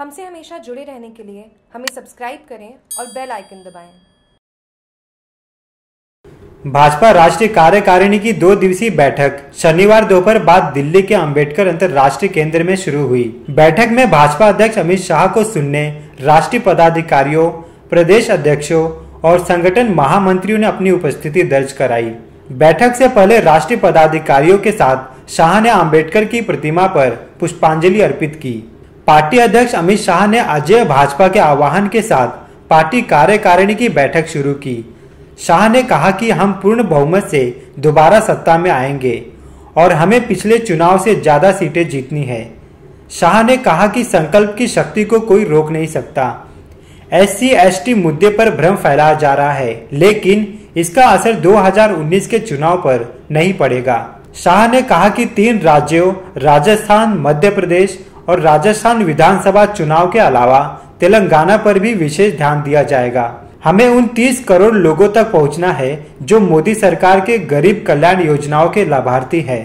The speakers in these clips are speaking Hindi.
हमसे हमेशा जुड़े रहने के लिए हमें सब्सक्राइब करें और बेल आइकन दबाएं। भाजपा राष्ट्रीय कार्यकारिणी की 2 दिवसीय बैठक शनिवार दोपहर बाद दिल्ली के अंबेडकर अंतरराष्ट्रीय केंद्र में शुरू हुई। बैठक में भाजपा अध्यक्ष अमित शाह को सुनने राष्ट्रीय पदाधिकारियों, प्रदेश अध्यक्षों और संगठन महामंत्रियों ने अपनी उपस्थिति दर्ज कराई। बैठक से पहले राष्ट्रीय पदाधिकारियों के साथ शाह ने अंबेडकर की प्रतिमा पर पुष्पांजलि अर्पित की। पार्टी अध्यक्ष अमित शाह ने अजेय भाजपा के आह्वान के साथ पार्टी कार्यकारिणी की बैठक शुरू की। शाह ने कहा कि हम पूर्ण बहुमत से दोबारा सत्ता में आएंगे और हमें पिछले चुनाव से ज्यादा सीटें जीतनी है। शाह ने कहा कि संकल्प की शक्ति को कोई रोक नहीं सकता। SC/ST मुद्दे पर भ्रम फैलाया जा रहा है, लेकिन इसका असर 2019 के चुनाव पर नहीं पड़ेगा। शाह ने कहा कि 3 राज्यों राजस्थान, मध्य प्रदेश और राजस्थान विधानसभा चुनाव के अलावा तेलंगाना पर भी विशेष ध्यान दिया जाएगा। हमें उन 30 करोड़ लोगों तक पहुंचना है जो मोदी सरकार के गरीब कल्याण योजनाओं के लाभार्थी है।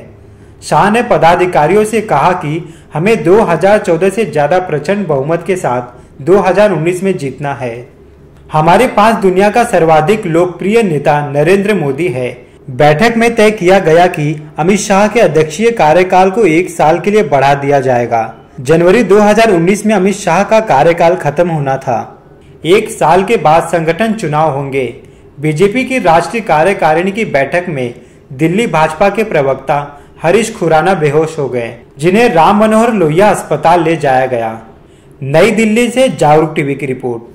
शाह ने पदाधिकारियों से कहा कि हमें 2014 से ज्यादा प्रचंड बहुमत के साथ 2019 में जीतना है। हमारे पास दुनिया का सर्वाधिक लोकप्रिय नेता नरेंद्र मोदी है। बैठक में तय किया गया कि अमित शाह के अध्यक्षीय कार्यकाल को 1 साल के लिए बढ़ा दिया जाएगा। जनवरी 2019 में अमित शाह का कार्यकाल खत्म होना था। 1 साल के बाद संगठन चुनाव होंगे। बीजेपी की राष्ट्रीय कार्यकारिणी की बैठक में दिल्ली भाजपा के प्रवक्ता हरीश खुराना बेहोश हो गए, जिन्हें राम मनोहर लोहिया अस्पताल ले जाया गया। नई दिल्ली से जागरूक टीवी की रिपोर्ट।